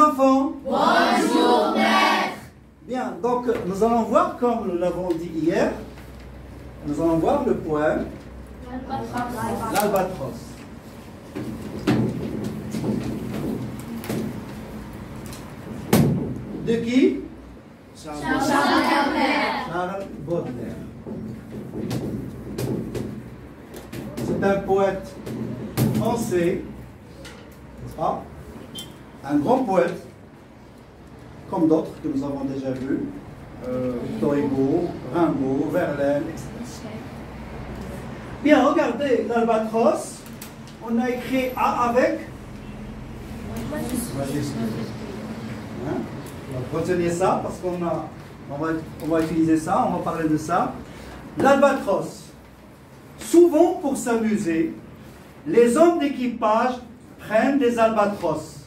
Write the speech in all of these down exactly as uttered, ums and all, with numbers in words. les enfants? Bonjour, maître. Bien, donc nous allons voir, comme nous l'avons dit hier, nous allons voir le poème L'Albatros. De qui? Charles Baudelaire. Charles Baudelaire. C'est un poète français, ah, un grand poète, comme d'autres que nous avons déjà vus, euh, Togo, Rimbaud, Verlaine, et cetera. Bien, regardez l'Albatros, on a écrit A avec majuscule. Hein? Retenez ça parce qu'on a, on va, on va utiliser ça, on va parler de ça. L'albatros. Souvent pour s'amuser, les hommes d'équipage prennent des albatros,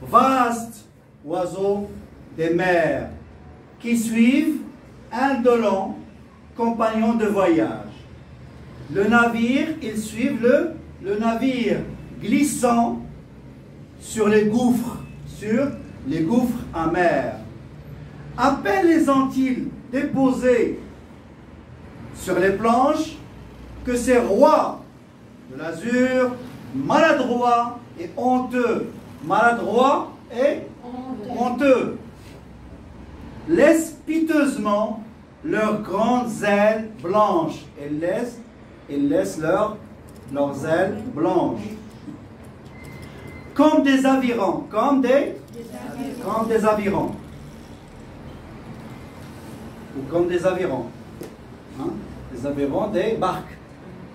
vastes oiseaux des mers, qui suivent indolents compagnons de voyage. Le navire, ils suivent le, le navire glissant sur les gouffres, sur les gouffres amers. À peine les ont-ils déposés sur les planches que ces rois de l'azur, maladroits et honteux, maladroits et honteux, honteux laissent piteusement leurs grandes ailes blanches. Et laissent, ils laissent leur, leurs ailes blanches. Comme des avirons, comme des... Comme des avirons. Ou comme des avirons. Hein? Les avirons des barques.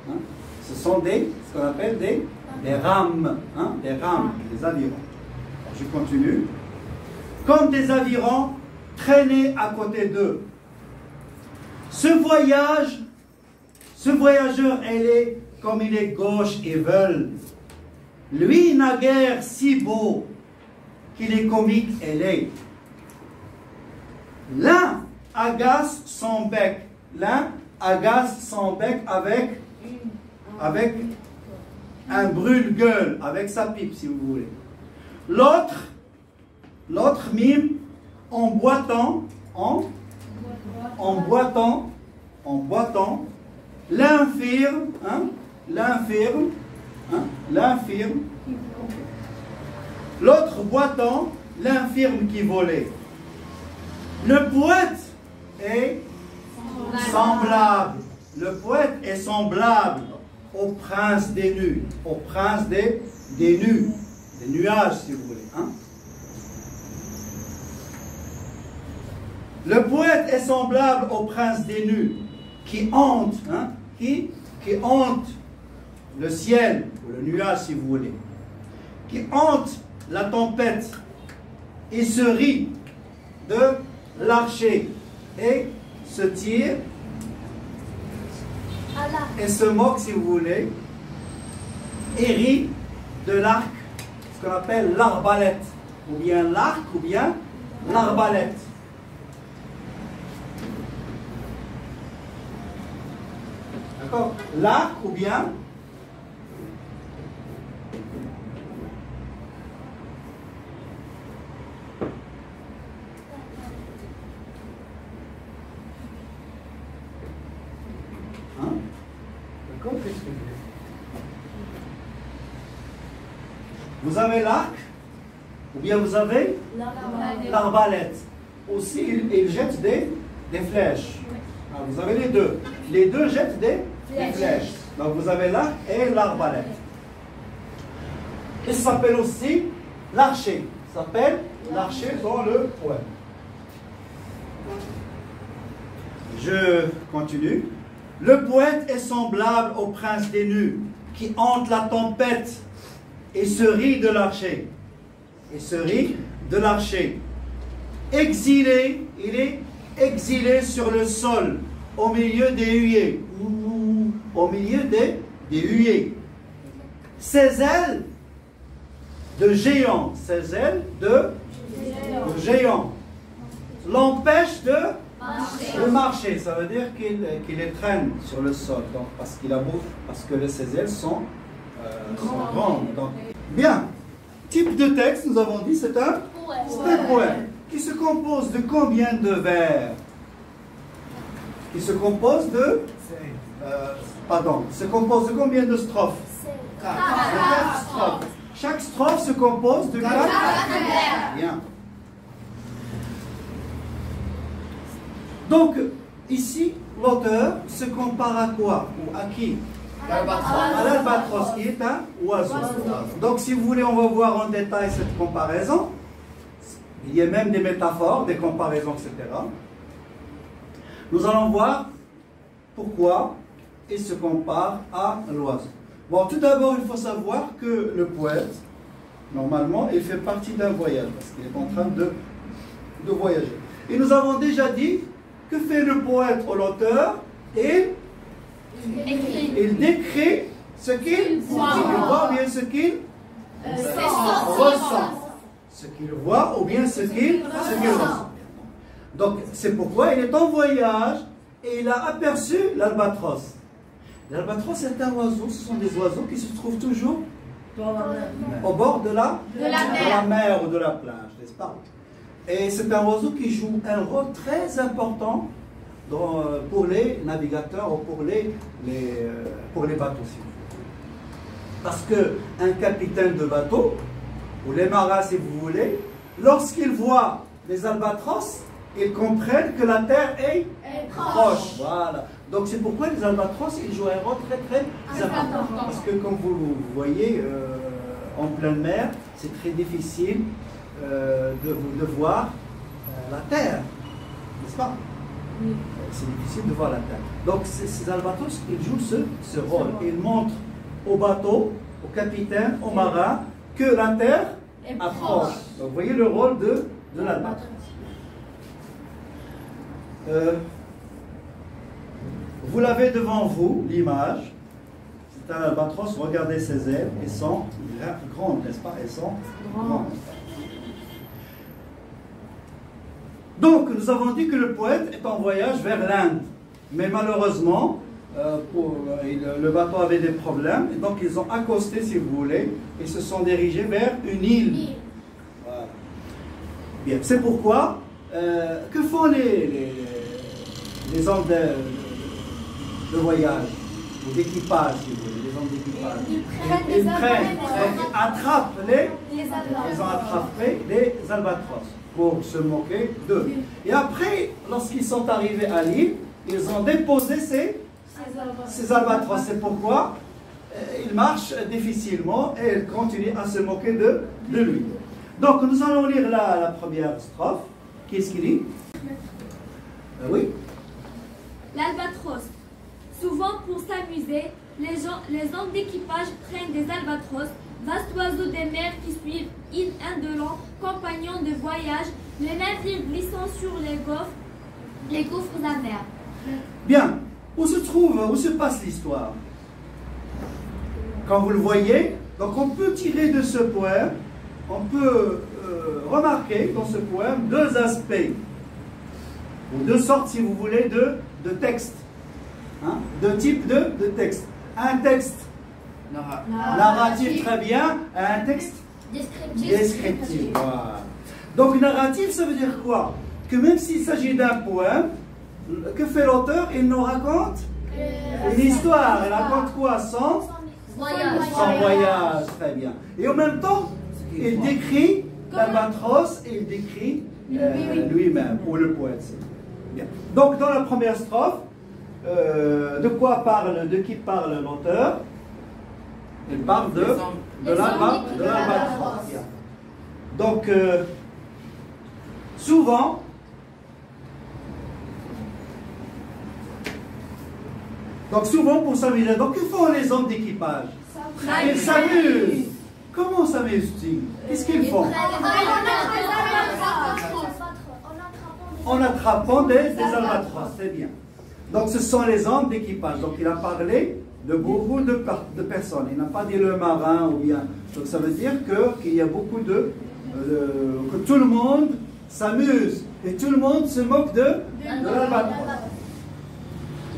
Hein? Ce sont des, ce qu'on appelle des, des rames. Hein? Des rames, des avirons. Je continue. Comme des avirons traînés à côté d'eux. Ce voyage, ce voyageur ailé, comme il est gauche et veule. Lui naguère si beau, qu'il est comique et laid. L'un agace son bec, l'un agace son bec avec, avec un brûle-gueule, avec sa pipe si vous voulez. L'autre, l'autre mime en boitant, en, en boitant, en boitant, l'infirme, hein, l'infirme, hein, l'infirme. L'autre boitant, l'infirme qui volait. Le poète est semblable. Le poète est semblable au prince des nus, au prince des, des nus, des nuages si vous voulez. Hein? Le poète est semblable au prince des nus, qui hante, hein? qui, qui hante le ciel, ou le nuage si vous voulez, qui hante la tempête, il se rit de l'archer et se tire et se moque si vous voulez et rit de l'arc, ce qu'on appelle l'arbalète ou bien l'arc ou bien l'arbalète. D'accord? L'arc ou bien vous avez l'arc, ou bien vous avez l'arbalète. Aussi, ils il jettent des, des flèches. Alors, vous avez les deux. Les deux jettent des, des flèches. Donc vous avez l'arc et l'arbalète. Il s'appelle aussi l'archer. Il s'appelle l'archer dans le poème. Je continue. Le poète est semblable au prince des nus, qui hante la tempête et se rit de l'archer. Et se rit de l'archer. Exilé, il est exilé sur le sol, au milieu des huées. Au milieu des, des huées. Ses ailes de géant, ses ailes de, de géant, l'empêchent de... Le marché, ça veut dire qu'il qu les traîne sur le sol, donc, parce qu'il a beau, parce que ses ailes sont, euh, sont grandes. Donc. Bien, type de texte, nous avons dit, c'est un Un poème qui se compose de combien de vers? Qui se compose de... Euh, pardon, se compose de combien de strophes? Quatre strophes. Chaque strophe se compose de quatre vers. Bien. Donc, ici, l'auteur se compare à quoi ou à qui? À l'albatros, qui est un oiseau. Donc, si vous voulez, on va voir en détail cette comparaison. Il y a même des métaphores, des comparaisons, et cetera. Nous allons voir pourquoi il se compare à l'oiseau. Bon, tout d'abord, il faut savoir que le poète, normalement, il fait partie d'un voyage, parce qu'il est en train de, de voyager. Et nous avons déjà dit que fait le poète ou l'auteur, et il décrit ce qu'il voit ou bien ce qu'il ressent. Ce qu'il voit ou bien ce qu'il ressent. Donc c'est pourquoi il est en voyage et il a aperçu l'albatros. L'albatros est un oiseau, ce sont des oiseaux qui se trouvent toujours au bord de la, de la, mer. De la mer ou de la plage, n'est-ce pas? Et c'est un oiseau qui joue un rôle très important dans, pour les navigateurs ou pour les, les, pour les bateaux. Si vous Parce qu'un capitaine de bateau, ou les marins si vous voulez, lorsqu'ils voient les albatros, ils comprennent que la terre est, est proche. proche. Voilà. Donc c'est pourquoi les albatros, ils jouent un rôle très très important. Parce que comme vous le voyez, euh, en pleine mer, c'est très difficile Euh, de, de voir euh, la terre, n'est-ce pas? Oui. C'est difficile de voir la terre. Donc ces albatros, ils jouent ce, ce rôle. Ils montrent au bateau, au capitaine, au marin, que la terre est approche. Donc vous voyez le rôle de, de l'albatros. Euh, vous l'avez devant vous, l'image. C'est un albatros, regardez ses ailes, elles sont grandes, n'est-ce pas? Elles sont grandes. Donc, nous avons dit que le poète est en voyage vers l'Inde. Mais malheureusement, euh, pour, euh, le bateau avait des problèmes. Et donc, ils ont accosté, si vous voulez, et se sont dirigés vers une île. Voilà. Bien, c'est pourquoi, euh, que font les, les, les hommes de, de voyage, ou d'équipage, si vous voulez, les hommes d'équipage? Ils, ils, ils prennent, ils attrapent les, les ils ont attrapé les albatros pour se moquer d'eux. Et après, lorsqu'ils sont arrivés à l'île, ils ont déposé ces, ces albatros. C'est pourquoi euh, ils marchent difficilement et ils continuent à se moquer de, de lui. Donc, nous allons lire la, la première strophe. Qu'est-ce qu'il dit? euh, Oui. L'albatros. Souvent, pour s'amuser, les, les hommes d'équipage prennent des albatros, vastes oiseaux des mers qui suivent, indolents, compagnons de voyage, les navires glissant sur les gouffres, les gouffres amers. Bien, où se trouve, où se passe l'histoire? Quand vous le voyez, donc on peut tirer de ce poème, on peut euh, remarquer dans ce poème deux aspects, ou deux sortes, si vous voulez, de, de textes, hein, deux types de, de textes. Un texte narratif, très bien, un texte descriptif. Descriptif. Voilà. Donc narratif, ça veut dire quoi? Que même s'il s'agit d'un poème, que fait l'auteur? Il nous raconte euh, une histoire. Il raconte quoi? Son voyage. Son voyage, très bien. Et en même temps, il décrit l'albatros et il décrit euh, lui-même, ou le poète. Bien. Donc dans la première strophe, euh, de quoi parle, de qui parle l'auteur? Il parle de, de l'albatros. Donc, euh, souvent, donc souvent pour s'amuser. Donc, que font les hommes d'équipage? Ils s'amusent. Comment s'amusent-ils? Qu'est-ce qu'ils font? En attrapant des, des albatros. C'est bien. Donc, ce sont les hommes d'équipage. Donc, il a parlé de beaucoup de, de personnes. Il n'a pas dit le marin ou bien. Donc ça veut dire qu'il qu y a beaucoup de, euh, que tout le monde s'amuse et tout le monde se moque de, de l'albatros.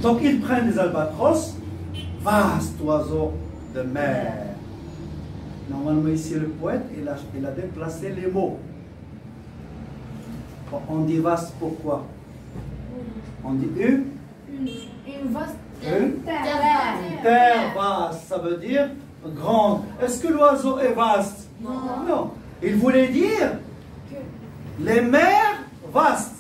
Donc ils prennent des albatros, vaste oiseau de mer. Normalement ici le poète, il a, il a déplacé les mots. On dit vaste pourquoi? On dit une? Une vaste terre. Terre vaste, ça veut dire grande. Est-ce que l'oiseau est vaste? Non. Non. Il voulait dire les mers vastes.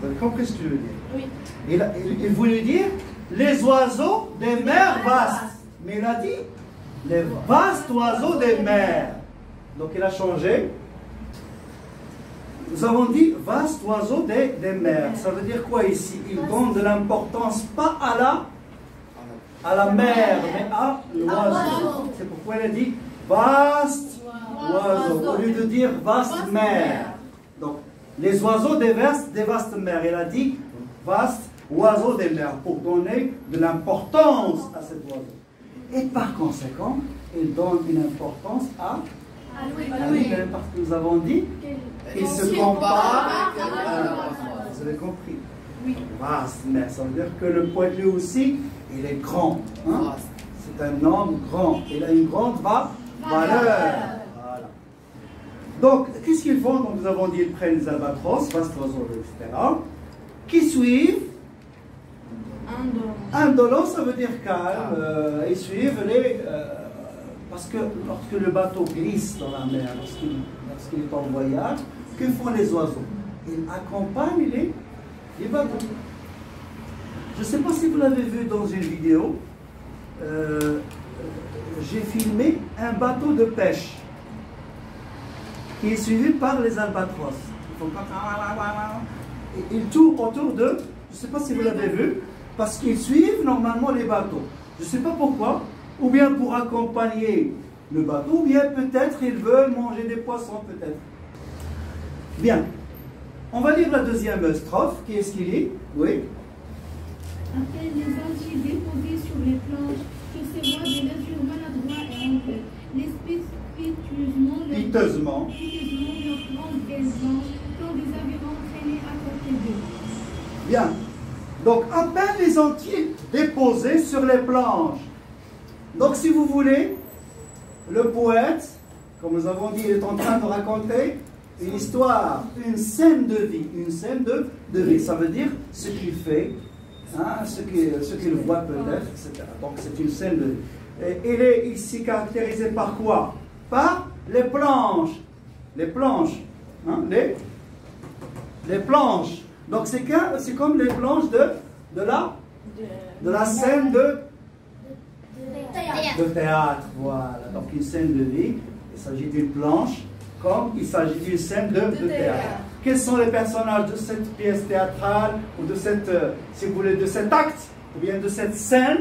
Vous avez compris ce que je veux dire? Oui. Il, il, il voulait dire les oiseaux des mers vastes. Mais il a dit les vastes oiseaux des mers. Donc il a changé. Nous avons dit vaste oiseau des, des mers. Ça veut dire quoi ici? Il donne de l'importance pas à la, à la mer, mais à l'oiseau. C'est pourquoi il a dit vaste oiseau, au lieu de dire vaste mer. Donc les oiseaux des vastes, des vastes mers. Il a dit vaste oiseau des mers pour donner de l'importance à cet oiseau. Et par conséquent, il donne une importance à l'humain parce que nous avons dit il se compare à un vaste. Vous avez compris? Oui. Vaste, mais ça veut dire que le poète lui aussi, il est grand. Hein? C'est un homme grand. Il a une grande va valeur. Voilà. Donc, qu'est-ce qu'ils font? Donc, nous avons dit ils prennent les albatros, vaste oiseau, et cetera. Qui suivent? Indolent, ça veut dire calme. Euh, ils suivent les. Euh, Parce que lorsque le bateau glisse dans la mer, lorsqu'il lorsqu'il est en voyage, que font les oiseaux? Ils accompagnent les, les bateaux. Je ne sais pas si vous l'avez vu dans une vidéo, euh, j'ai filmé un bateau de pêche qui est suivi par les albatros. Ils tournent autour d'eux, je ne sais pas si vous l'avez vu, parce qu'ils suivent normalement les bateaux. Je ne sais pas pourquoi. Ou bien pour accompagner le bateau, ou bien peut-être ils veulent manger des poissons, peut-être. Bien, on va lire la deuxième strophe, qui est ce qu'il dit? Oui. Après les algies déposées sur les planches, que se voient des navires maladroits et honteux, l'espèce piteusement leur piteusement leur grande gaissement, quand les avaient entraînés à côté d'eux. Bien, donc à peine les algies déposées sur les planches. Donc, si vous voulez, le poète, comme nous avons dit, il est en train de raconter une histoire, une scène de vie, une scène de, de vie. Ça veut dire ce qu'il fait, hein, ce qu'il ce qu'il voit peut-être, et cetera. Donc, c'est une scène de vie. Et il est ici caractérisé par quoi? Par les planches. Les planches. Hein, les, les planches. Donc, c'est comme les planches de, de, la, de la scène de de théâtre, voilà. Donc une scène de vie, il s'agit d'une planche, comme il s'agit d'une scène de, de, de théâtre. théâtre. Quels sont les personnages de cette pièce théâtrale, ou de cette, euh, si vous voulez, de cet acte, ou bien de cette scène?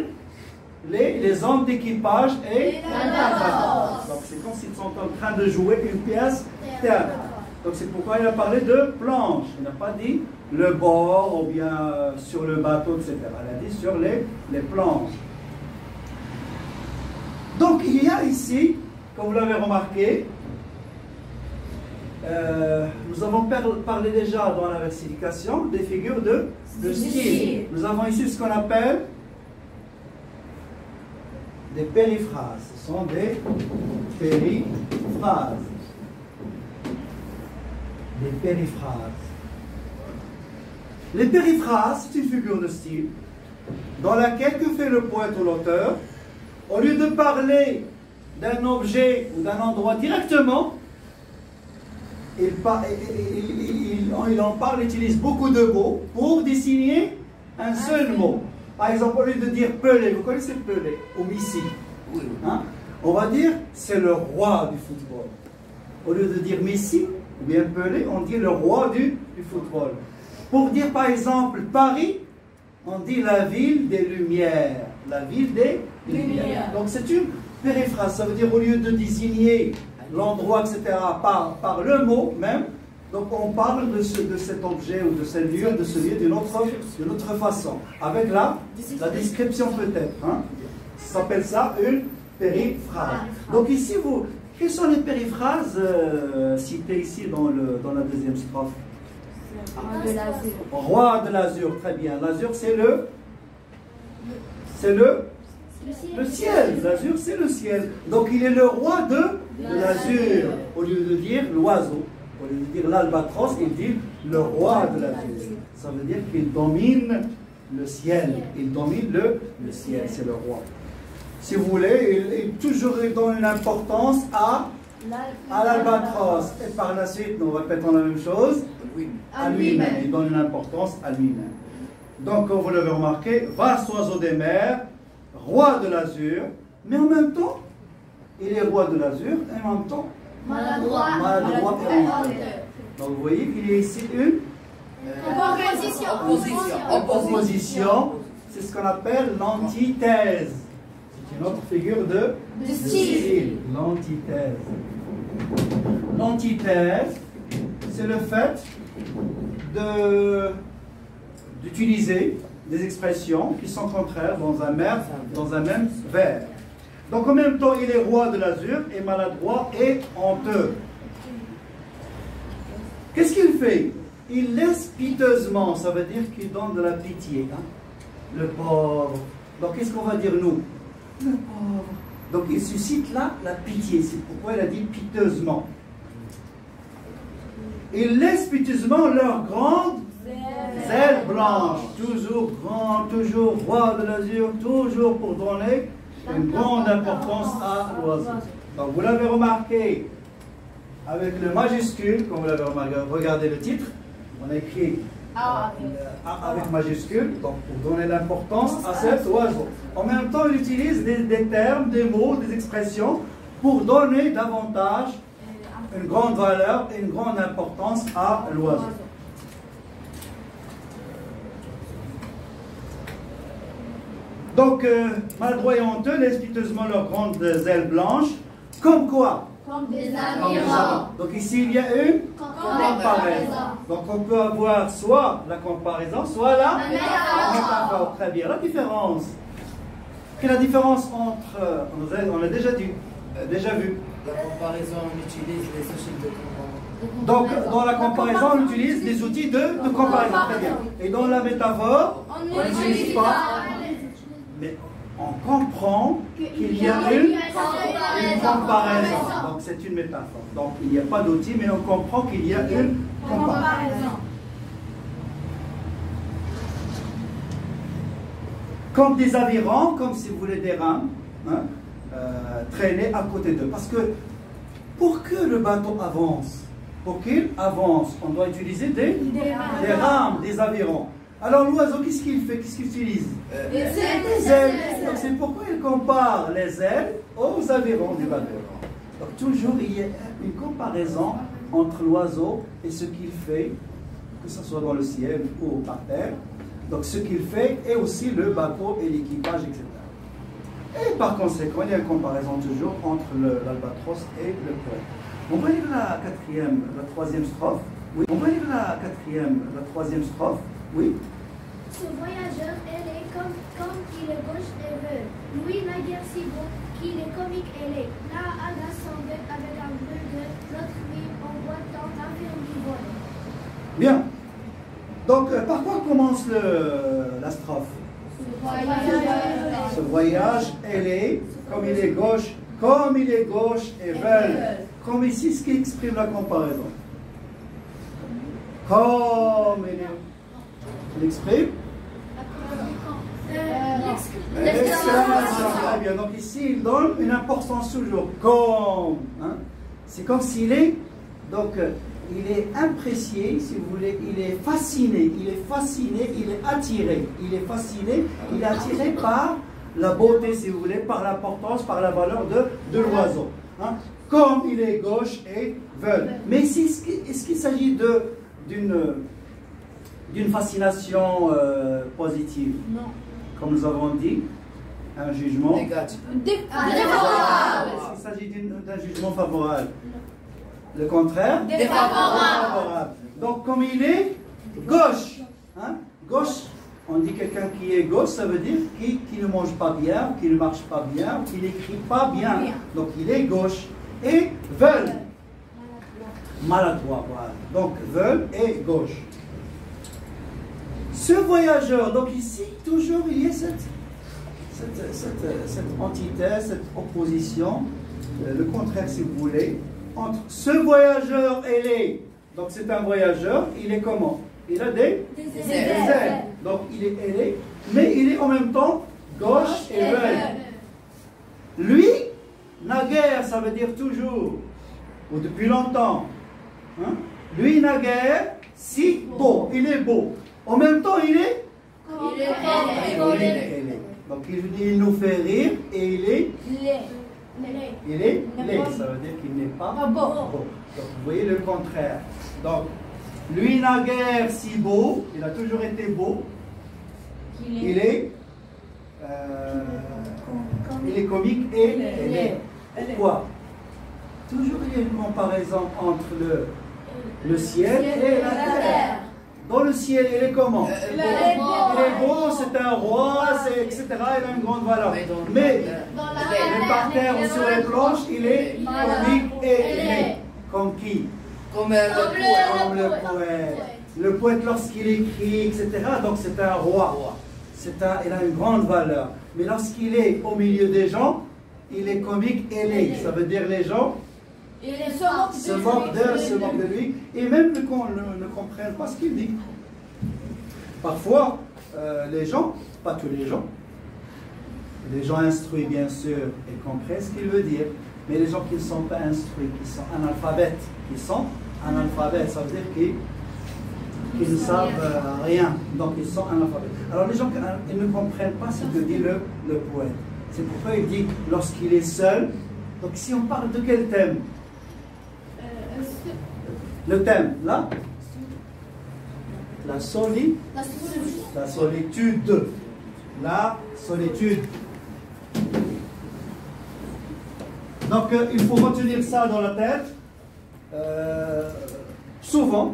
Les, les hommes d'équipage et l'albatros. Donc c'est comme s'ils sont en train de jouer une pièce théâtrale. Donc c'est pourquoi il a parlé de planche. Il n'a pas dit le bord, ou bien euh, sur le bateau, et cetera. Il a dit sur les, les planches. Donc il y a ici, comme vous l'avez remarqué, euh, nous avons parlé déjà dans la versification des figures de, de style. Nous avons ici ce qu'on appelle des périphrases. Ce sont des périphrases. Des périphrases. Les périphrases, c'est une figure de style dans laquelle que fait le poète ou l'auteur? Au lieu de parler d'un objet ou d'un endroit directement, il, par, il, il, il, il en parle, utilise beaucoup de mots pour désigner un seul mot. Par exemple, au lieu de dire Pelé, vous connaissez Pelé, ou Messi, hein? On va dire c'est le roi du football. Au lieu de dire Messi ou bien Pelé, on dit le roi du, du football. Pour dire par exemple Paris, on dit la ville des Lumières. La ville des Lumières. Donc c'est une périphrase, ça veut dire au lieu de désigner l'endroit, et cetera, par, par le mot même, donc on parle de, ce, de cet objet ou de ce lieu, de ce lieu d'une autre, d'une autre façon, avec la, la description peut-être. Hein. Ça s'appelle ça une périphrase. Donc ici, vous, quelles sont les périphrases euh, citées ici dans, le, dans la deuxième strophe? Roi de l'azur, très bien. L'azur, c'est le... C'est le, le ciel. L'azur, c'est le ciel. Donc, il est le roi de l'azur. Au lieu de dire l'oiseau, Au lieu de dire l'albatros, il dit le roi de la ville. Ça veut dire qu'il domine le ciel. Il domine le, le ciel, c'est le roi. Si vous voulez, il, il toujours donne une importance à, à l'albatros. Et par la suite, nous répétons la même chose. À lui-même. Il donne une importance à lui-même. Donc, comme vous l'avez remarqué, vaste oiseau des mers, roi de l'azur, mais en même temps, il est roi de l'azur, et en même temps, maladroit, maladroit et menteur. Donc, vous voyez qu'il y a ici une euh, opposition. C'est ce qu'on appelle l'antithèse. C'est une autre figure de, de style. L'antithèse. L'antithèse, c'est le fait de... d'utiliser des expressions qui sont contraires dans un, mer, dans un même vers. Donc en même temps, il est roi de l'azur et maladroit et honteux. Qu'est-ce qu'il fait? Il laisse piteusement, ça veut dire qu'il donne de la pitié. Hein? Le pauvre. Donc qu'est-ce qu'on va dire nous? Le pauvre. Donc il suscite là la pitié. C'est pourquoi il a dit piteusement. Il laisse piteusement leur grande zèle blanche, toujours grand, toujours roi de l'azur, toujours pour donner une grande importance à l'oiseau. Donc vous l'avez remarqué avec le majuscule, comme vous l'avez remarqué, regardez le titre, on a écrit euh, avec majuscule, donc pour donner l'importance à cet oiseau. En même temps, il utilise des, des termes, des mots, des expressions pour donner davantage une grande valeur et une grande importance à l'oiseau. Donc, euh, maladroits et honteux, laissent piteusement leurs grandes ailes blanches, comme quoi? Comme des amirants. Donc ici, il y a une comparaison. Donc on peut avoir soit la comparaison, soit la métaphore. Très bien, la différence. Quelle est la différence entre, euh, on l'a déjà dit, euh, déjà vu. La comparaison, on utilise les outils de comparaison. Donc, dans la comparaison, on utilise des outils de, de comparaison. Très bien. Et dans la métaphore, on n'utilise pas. Mais on comprend qu'il y a une comparaison. Donc c'est une métaphore. Donc il n'y a pas d'outil, mais on comprend qu'il y a une comparaison. Comme des avirons, comme si vous voulez des rames, hein, euh, traînés à côté d'eux. Parce que pour que le bateau avance, pour qu'il avance, on doit utiliser des, des rames, des avirons. Alors l'oiseau, qu'est-ce qu'il fait? Qu'est-ce qu'il utilise? euh, Les ailes. Les ailes. Donc c'est pourquoi il compare les ailes aux avirons du bateau. Donc toujours il y a une comparaison entre l'oiseau et ce qu'il fait, que ce soit dans le ciel ou par terre. Donc ce qu'il fait et aussi le bateau et l'équipage, et cetera. Et par conséquent, il y a une comparaison toujours entre l'albatros et le poète. On va lire la quatrième, la troisième strophe. Oui. On va lire la quatrième, la troisième strophe. Oui. Ce voyageur, elle est comme, comme qu'il est gauche et veut. Lui n'a guère si beau qu'il est comique, elle est. Là, Aga s'en veut avec un bleu de l'autre ville en boitant la ferme du vol. Bien. Donc, euh, par quoi commence le, euh, la strophe? Ce voyage, Ce voyage, elle est comme il est gauche, comme il est gauche et veut. Comme ici, ce qui exprime la comparaison. Comme il est. L'exprime L'exclamation. Très bien. Donc ici, il donne une importance toujours. Comme. Hein? C'est comme s'il est. Donc, il est apprécié, si vous voulez. Il est fasciné. Il est fasciné. Il est attiré. Il est fasciné. Il est attiré par la beauté, si vous voulez, par l'importance, par la valeur de, de l'oiseau. Hein? Comme il est gauche et veule. Mais ici, est-ce qu'il s'agit d'une. d'une fascination euh, positive. Non. Comme nous avons dit, un jugement négatif. Il s'agit d'un jugement favorable. Non. Le contraire, défavorable. Donc comme il est gauche, hein? Gauche, on dit quelqu'un qui est gauche, ça veut dire qui, qui ne mange pas bien, qui ne marche pas bien, qui n'écrit pas bien. bien. Donc il est gauche et veulent. Maladroit, voilà. Donc veulent et gauche. Ce voyageur, donc ici, toujours il y a cette, cette, cette, cette antithèse, cette opposition, le contraire si vous voulez, entre ce voyageur et les Donc c'est un voyageur, il est comment? Il a des, des, ailes. des ailes. Donc il est ailé, mais il est en même temps gauche et vert. Lui, naguère, ça veut dire toujours, ou depuis longtemps. Hein? Lui, naguère, si beau, il est beau. En même temps, il est Il est, il est, il est, il est. Donc il nous fait rire et il est laid. Il est laid, ça veut dire qu'il n'est pas beau. Donc vous voyez le contraire. Donc lui n'a guère si beau, il a toujours été beau. Il est, euh, il est comique et laid. Pourquoi? Toujours il y a une comparaison entre le, le ciel et la terre. Dans le ciel, il est comment? Il est beau, c'est un roi, et cetera. Il a une grande valeur. Mais par terre ou sur les planches, il est comique et laid. Comme qui? Comme le poète. Le poète, lorsqu'il écrit, et cetera. Donc c'est un roi. C'est un, il a une grande valeur. Mais lorsqu'il est au milieu des gens, il est comique et laid. Ça veut dire les gens se moquent de, de lui, et même ne, ne, ne comprennent pas ce qu'il dit. Parfois, euh, les gens, pas tous les gens, les gens instruits bien sûr et comprennent ce qu'il veut dire, mais les gens qui ne sont pas instruits, qui sont analphabètes, qui sont analphabètes, ça veut dire qu'ils qu ne savent euh, rien, donc ils sont analphabètes. Alors les gens ils ne comprennent pas ce que dit le, le poète. C'est pourquoi il dit, lorsqu'il est seul, donc si on parle de quel thème? Le thème, là, la, soli, la solitude. La solitude. La solitude. Donc, euh, il faut retenir ça dans la tête. Euh, souvent,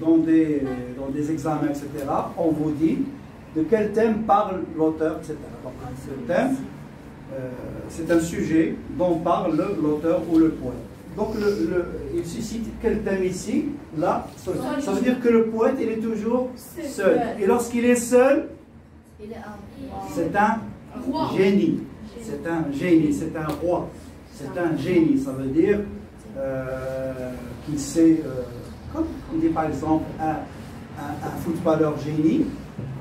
dans des, dans des examens, et cetera, on vous dit de quel thème parle l'auteur, et cetera. Donc, le thème, euh, c'est un sujet dont parle l'auteur ou le poète. Donc, le, le, il suscite quel thème ici? Là, seul. Ça veut dire que le poète, il est toujours seul. Et lorsqu'il est seul, c'est un génie. C'est un génie, c'est un roi. C'est un génie, ça veut dire euh, qu'il sait, euh, comme on dit par exemple un, un, un footballeur génie,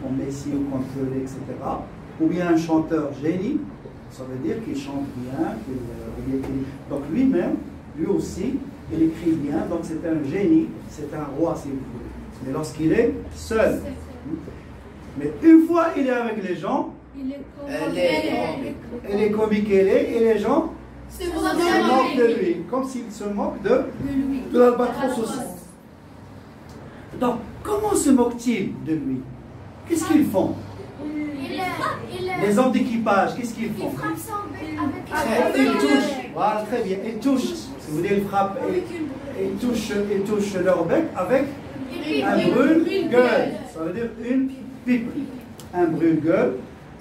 comme Messi ou comme Pelé, et cetera. Ou bien un chanteur génie, ça veut dire qu'il chante bien, qu'il... Donc lui-même, lui aussi, il écrit bien, donc c'est un génie, c'est un roi, si vous voulez. Mais lorsqu'il est seul, mais une fois il est avec les gens, il est comique, il est comique et les gens se moquent de lui, comme s'il se moque de, de l'albatros aussi. Donc, comment se moque-t-il de lui? Qu'est-ce qu'ils font? Les hommes d'équipage, qu'est-ce qu'ils font? Ils frappent sans but avec une touche. Voilà, très bien. Ils touchent, si vous voulez, ils frappent, ils, ils, touchent, ils touchent leur bec avec un brûle-gueule. Ça veut dire une pipe. Un brûle-gueule.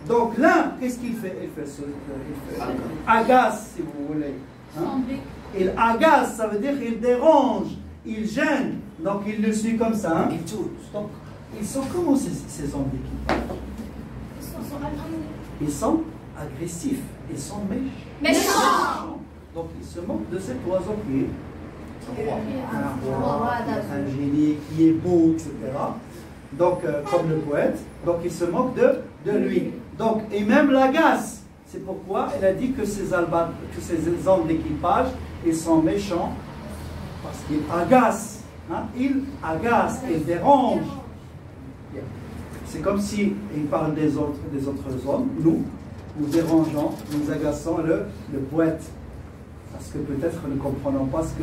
Donc là, qu'est-ce qu'il fait? Il fait, ce, il fait agace, si vous voulez. Hein? Il agace, ça veut dire qu'il dérange, il gêne. Donc il le suit comme ça. Hein? Il touche. Donc, ils sont comment ces, ces hommes d'équipage? Ils sont agressifs. Ils sont méchants. Donc il se moque de cet oiseau qui est un roi, un génie, qui est beau, et cetera. Donc euh, comme le poète, donc il se moque de, de lui. Donc, et même l'agace. C'est pourquoi il a dit que ces, alba, que ces hommes d'équipage, ils sont méchants parce qu'ils agacent. Hein? Ils agacent, ils dérangent. C'est comme si il parle des autres, des autres hommes, nous. Nous dérangeons, nous agaçons le, le poète. Parce que peut-être ne comprenons pas ce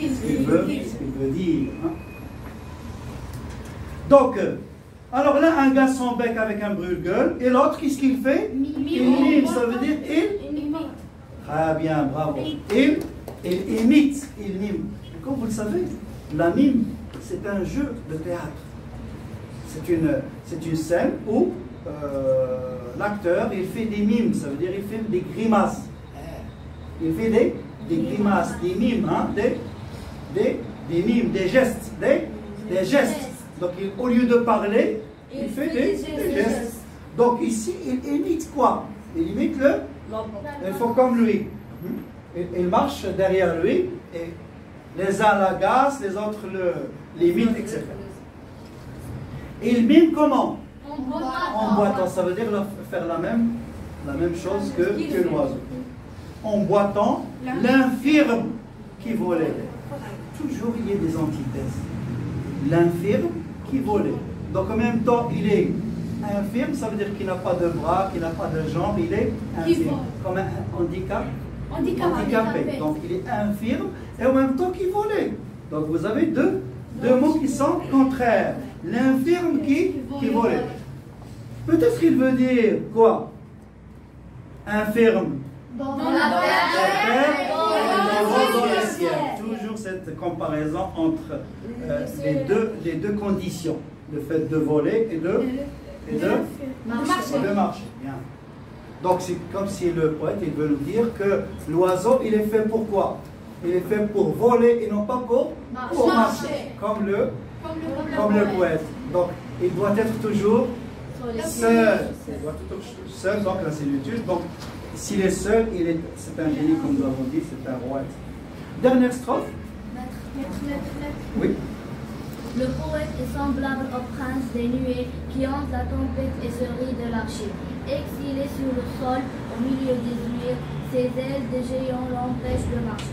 qu'il ce qu veut, ce qu'il veut dire. Hein? Donc, alors là, un gars son bec avec un brûle-gueule, et l'autre, qu'est-ce qu'il fait? Il mime, ça veut dire il... il ah bien, bravo. Il, il imite, il mime. Et comme vous le savez, la mime, c'est un jeu de théâtre. C'est une, c'est une scène où... Euh, l'acteur, il fait des mimes, ça veut dire il fait des grimaces. Il fait des, des grimaces, des mimes, hein, des, des, des mimes, des gestes, des, des gestes. Donc il, au lieu de parler, il, il fait, fait des, des, des gestes. Donc ici, il imite quoi? Il imite le... Il faut comme lui. Il, il marche derrière lui et Les uns l'agacent, les autres le l'imitent, et cetera. Il mime comment? En boitant. En boitant, ça veut dire faire la même, la même chose que, que l'oiseau. En boitant, l'infirme qui volait. Toujours il y a des antithèses. L'infirme qui volait. Donc en même temps, il est infirme, ça veut dire qu'il n'a pas de bras, qu'il n'a pas de jambes, il est infirme. Comme un handicap. Handicapé. Donc il est infirme et en même temps qu'il volait. Donc vous avez deux, deux mots qui sont contraires. L'infirme qui, qui volait. Peut-être qu'il veut dire quoi? Infirme dans la terre et dans le ciel. Toujours cette comparaison entre euh, les, deux, les deux conditions. Le fait de voler et de, et de, de marcher. Bien. Donc c'est comme si le poète il veut nous dire que l'oiseau il est fait pour quoi? Il est fait pour voler et non pas pour, pour marcher. Comme le, comme le, comme le poète. poète. Donc il doit être toujours seul. Il doit être seul, donc la solitude. Donc s'il est seul, il est, c'est un génie comme nous l'avons dit, c'est un roi. Dernière strophe. Oui. Le poète est semblable au prince des nuées qui hante la tempête et se rit de l'archer. Exilé sur le sol, au milieu des nuées, ses ailes de géant l'empêchent de marcher.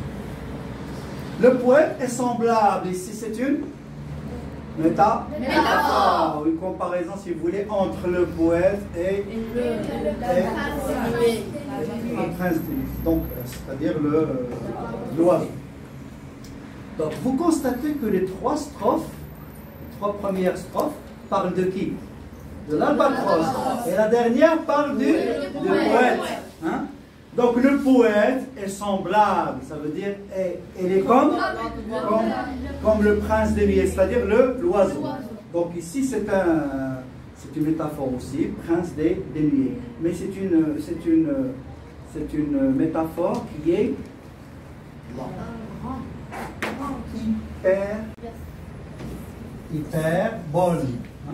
Le poète est semblable. Ici, c'est une méta métaphore, une comparaison, si vous voulez, entre le poète et le, et le, le prince des nuées. Donc, c'est-à-dire l'oiseau. Donc, vous constatez que les trois strophes. Trois premières strophes parlent de qui? De l'albatros. Et la dernière parle du, du poète. Hein? Donc le poète est semblable, ça veut dire il est comme, comme, comme le prince des nuées, c'est-à-dire l'oiseau. Donc ici c'est un, c'est une métaphore aussi, prince des, des nuées. Mais c'est une, c'est une, c'est une métaphore qui est hyper. Hyperbole. Hein?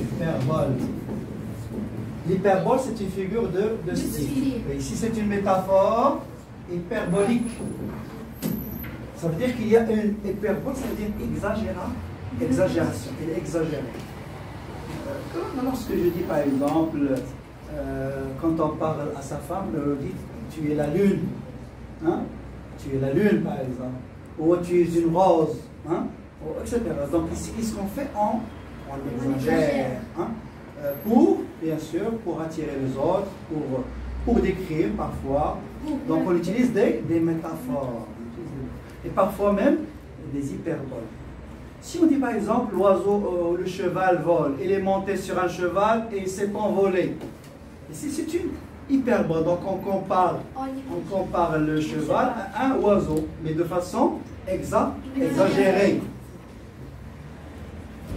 Hyperbole. L'hyperbole, c'est une figure de, de style. Et ici, c'est une métaphore hyperbolique. Ça veut dire qu'il y a une hyperbole, ça veut dire exagération. Exagération. Il est exagéré. Euh, lorsque je dis, par exemple, euh, quand on parle à sa femme, on dit tu es la lune. Hein? Tu es la lune, par exemple. Ou tu es une rose, hein, et cetera. Donc ici, qu'est-ce qu'on fait? On, on exagère, hein, pour, bien sûr, pour attirer les autres, pour, pour décrire parfois. Donc on utilise des, des métaphores, et parfois même des hyperboles. Si on dit par exemple, l'oiseau, euh, le cheval vole, il est monté sur un cheval et il s'est envolé. Ici, c'est une hyperbole, donc on compare, on compare le cheval à un oiseau, mais de façon exa, exagérée.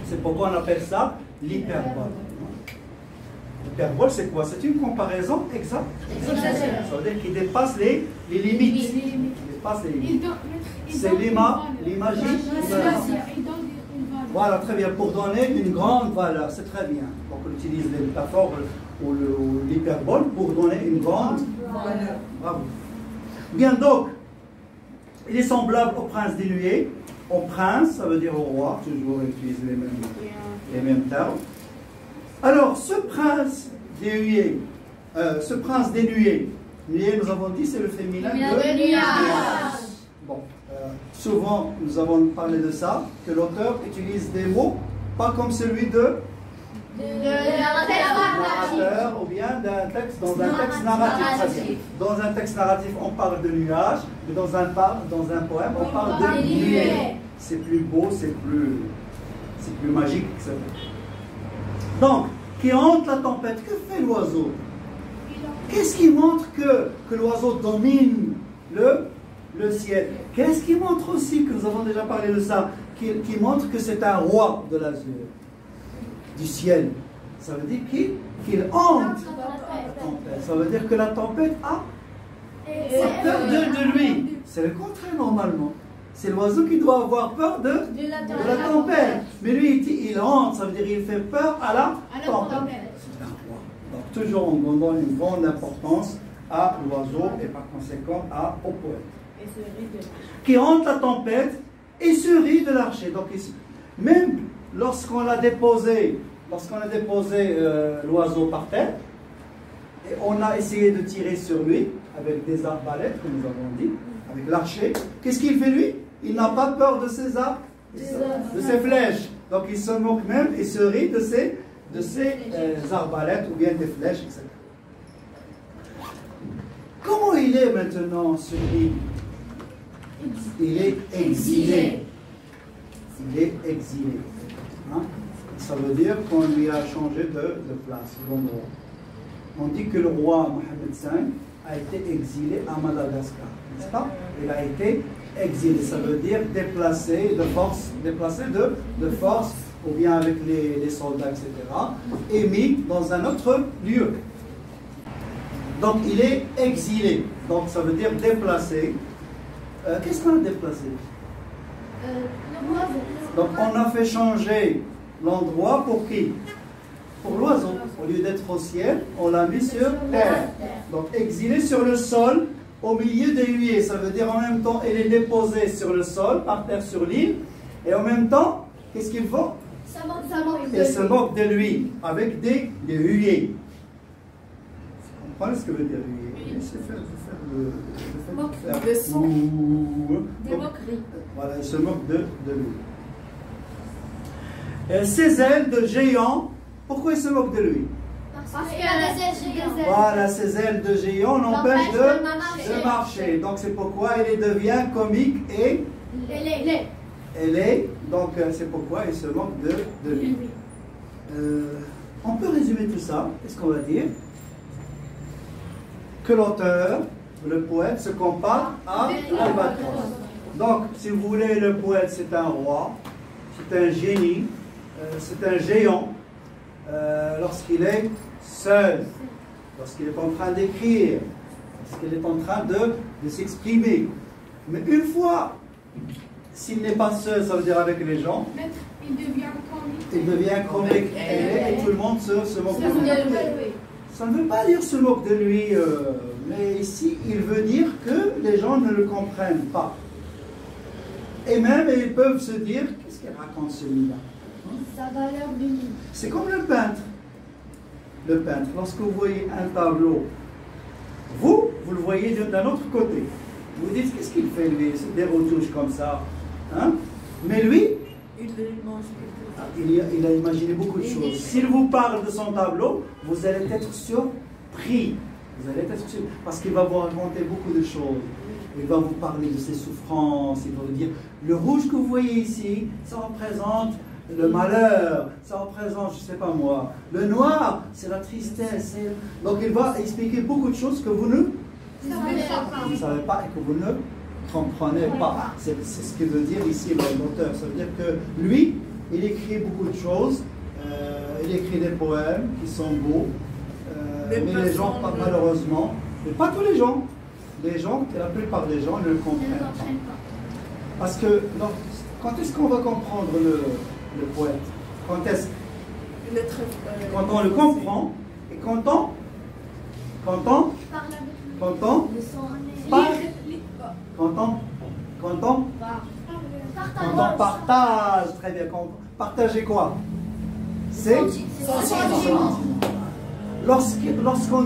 C'est pourquoi on appelle ça l'hyperbole. L'hyperbole, c'est quoi? C'est une comparaison exa, exagérée. Ça veut dire qu'il dépasse les, les limites. Il dépasse les limites. C'est l'imagination. Voilà, très bien. Pour donner une grande valeur, c'est très bien. Donc on utilise les métaphores ou l'hyperbole pour donner une grande valeur. Bravo. Bien donc, il est semblable au prince des nuées. Au prince, ça veut dire au roi, toujours on utilise les mêmes, les mêmes termes. Alors, ce prince des nuées, euh, ce prince des nuées, nuées, nous avons dit, c'est le féminin de nuage. Bon, euh, souvent, nous avons parlé de ça, que l'auteur utilise des mots, pas comme celui de narrateur ou bien d'un texte dans un texte narratif. Dans un texte narratif, on parle de nuages, mais dans un, dans un poème, on parle de nuées. C'est plus beau, c'est plus, c'est plus magique, et cetera. Donc, qui hante la tempête, que fait l'oiseau? Qu'est-ce qui montre que, que l'oiseau domine le, le ciel? Qu'est-ce qui montre aussi, que nous avons déjà parlé de ça, qui, qui montre que c'est un roi de l'azur? Du ciel. Ça veut dire qu'il hante la tempête. Ça veut dire que la tempête a peur de, de lui. C'est le contraire normalement. C'est l'oiseau qui doit avoir peur de, de la tempête. Mais lui, il, il hante, ça veut dire qu'il fait peur à la tempête. Donc toujours on donne une grande importance à l'oiseau et par conséquent à, au poète. qui hante la tempête et se rit de l'archer. Donc ici, même lorsqu'on l'a déposé, lorsqu'on a déposé euh, l'oiseau par terre, et on a essayé de tirer sur lui avec des arbalètes, comme nous avons dit, avec l'archer, qu'est-ce qu'il fait lui? Il n'a pas peur de ses arcs, de ses flèches. Donc il se moque même et se rit de ses, de ses euh, arbalètes ou bien des flèches, et cetera. Comment il est maintenant celui? Il est exilé. Il est exilé. Hein? Ça veut dire qu'on lui a changé de, de place, d'endroit. On dit que le roi Mohammed cinq a été exilé à Madagascar, n'est-ce pas? Il a été exilé, ça veut dire déplacé de force, déplacé de, de force, ou bien avec les, les soldats, et cetera, et mis dans un autre lieu. Donc il est exilé, donc ça veut dire déplacé. Euh, Qu'est-ce qu'on a déplacé? Donc on a fait changer l'endroit pour qui? Pour l'oiseau. Au lieu d'être au ciel, on l'a mis sur terre. Donc exilé sur le sol, au milieu des huées. Ça veut dire en même temps, il est déposé sur le sol, par terre sur l'île. Et en même temps, qu'est-ce qu'ils font? Ils se moquent de lui, avec des, des huées. Vous comprenez ce que veut dire huées? C'est faire, faire le... faire le... Des moqueries. Voilà, ils se moquent de, de lui. Et ses ailes de géant, pourquoi il se moque de lui? Parce que ses ailes de géant. Voilà, ses ailes de géant l'empêchent de, de, de marcher. Donc c'est pourquoi il devient comique et... Elle est. Donc c'est pourquoi il se moque de, de lui. Euh, on peut résumer tout ça. Qu'est-ce qu'on va dire? Que l'auteur, le poète, se compare à L'Albatros. Donc si vous voulez, le poète c'est un roi, c'est un génie, euh, c'est un géant. Euh, lorsqu'il est seul, lorsqu'il est en train d'écrire, lorsqu'il est en train de, de s'exprimer. Mais une fois, s'il n'est pas seul, ça veut dire avec les gens, il devient comique. Il devient comique et, et tout le monde se, se moque de lui. Ça ne veut pas dire se moque de lui, euh, mais ici, il veut dire que les gens ne le comprennent pas. Et même, ils peuvent se dire, qu'est-ce qu'il raconte celui-là? C'est comme le peintre. Le peintre, lorsque vous voyez un tableau, vous, vous le voyez d'un autre côté. Vous dites, qu'est-ce qu'il fait lui? C'est des retouches comme ça. Hein? Mais lui, il, ah, il, a, il a imaginé beaucoup de choses. S'il vous parle de son tableau, vous allez être surpris. Vous allez être surpris. Parce qu'il va vous raconter beaucoup de choses. Il va vous parler de ses souffrances. Il va vous dire, le rouge que vous voyez ici, ça représente... le malheur, ça représente, je ne sais pas moi. Le noir, c'est la tristesse. Donc il va expliquer beaucoup de choses que vous ne vous savez pas et que vous ne comprenez pas. C'est ce qu'il veut dire ici l'auteur. Ça veut dire que lui, il écrit beaucoup de choses. Euh, il écrit des poèmes qui sont beaux. Euh, mais les gens, pas, malheureusement, mais pas tous les gens. Les gens, la plupart des gens ne le comprennent pas. Parce que, non, quand est-ce qu'on va comprendre le... le poète? Quand est-ce? Quand on le comprend et quand on, quand on, quand on, quand on, quand on, quand on partage, très bien, partager quoi? C'est son sentiment. Lorsqu'on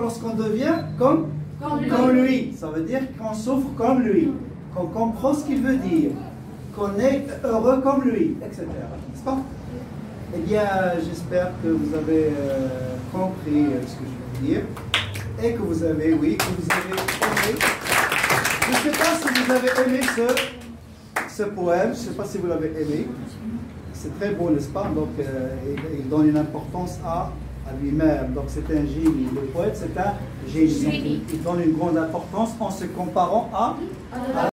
lorsqu'on devient comme comme lui, ça veut dire qu'on souffre comme lui, qu'on comprend ce qu'il veut dire, qu'on est heureux comme lui, et cetera. N'est-ce pas? Eh bien, j'espère que vous avez euh, compris euh, ce que je veux dire et que vous avez, oui, que vous avez aimé. Je ne sais pas si vous avez aimé ce, ce poème, je ne sais pas si vous l'avez aimé. C'est très beau, n'est-ce pas? Donc, euh, il, il donne une importance à, à lui-même. Donc, c'est un génie. Le poète, c'est un génie. Il donne une grande importance en se comparant à... à